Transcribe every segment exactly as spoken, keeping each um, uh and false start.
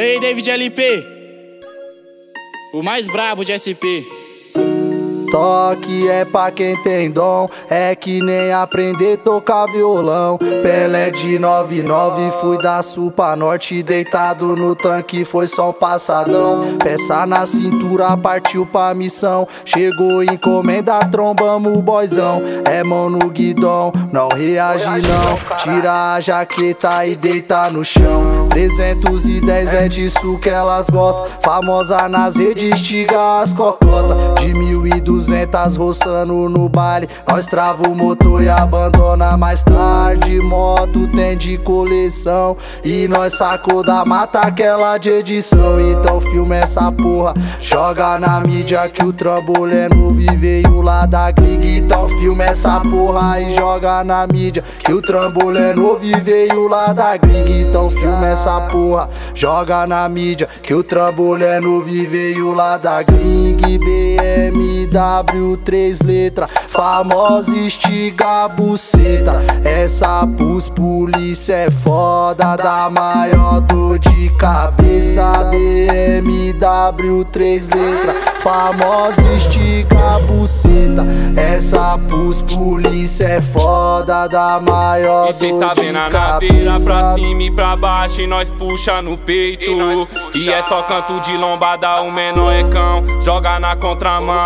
Ei, David L P, o mais brabo de S P. Toque é pra quem tem dom, é que nem aprender tocar violão. Pelé de nove nove, fui da sul pra norte, deitado no tanque, foi só um passadão. Peça na cintura, partiu pra missão, chegou encomenda, trombamos o boizão. É mão no guidão, não reage não, tira a jaqueta e deita no chão. Trezentos e dez é disso que elas gostam, famosa nas redes, tiga as cocotas. De mil e duzentos duzentas roçando no baile, nós trava o motor e abandona mais tarde. Moto tem de coleção e nós sacou da mata aquela de edição. Então filma essa porra, joga na mídia que o trambolho é novo e veio lá da gringa. Então filma essa porra e joga na mídia que o trambolho é novo e veio lá da gringa. Então filma essa porra, joga na mídia que o trambolho é novo e veio lá da gringa. B M W três letras, famosa estiga a buceta. Essa pus polícia é foda, dá maior dor de cabeça. B M W três letras, famosa estiga a buceta. Essa pus polícia é foda, dá maior dor de cabeça. E cê tá vendo a naveira pra cima e pra baixo e nós puxa no peito. E é só canto de lombada, o menor é cão, joga na contramão.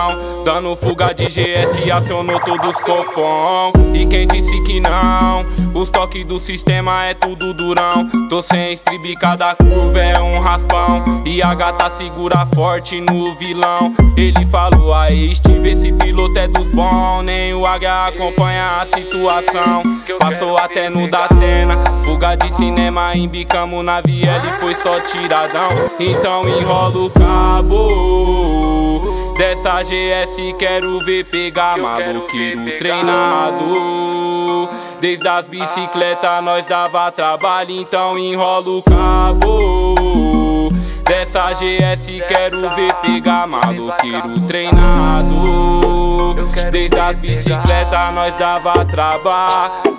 Dando fuga de G S, acionou todos os copom. E quem disse que não? Os toques do sistema é tudo durão. Tô sem estribe, cada curva é um raspão. E a gata segura forte no vilão. Ele falou aí, Steve, esse piloto é dos bons. Nem o H acompanha a situação. Passou até no Datena, fuga de cinema, embicamos na V L, foi só tiradão. Então enrola o cabo dessa G S, quero ver pegar maluqueiro treinado. Desde as bicicletas nós dava trabalho, então enrola o cabo dessa G S, quero ver pegar maluqueiro treinado. Desde as bicicletas nós dava trabalho.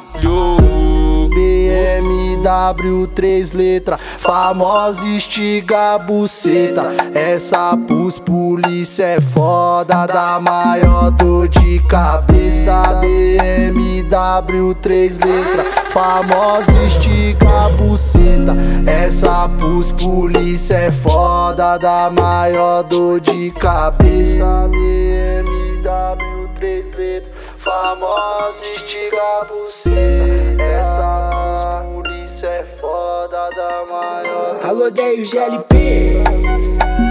B M W três letras, famosa estiga a buceta. Essa pus polícia é foda, dá maior dor de cabeça. B M W três letras, famosa estiga a buceta. Essa pus polícia é foda, dá maior dor de cabeça. B M W três letras, famosa estiga a buceta. Essa é foda da maior. Alô, David L P.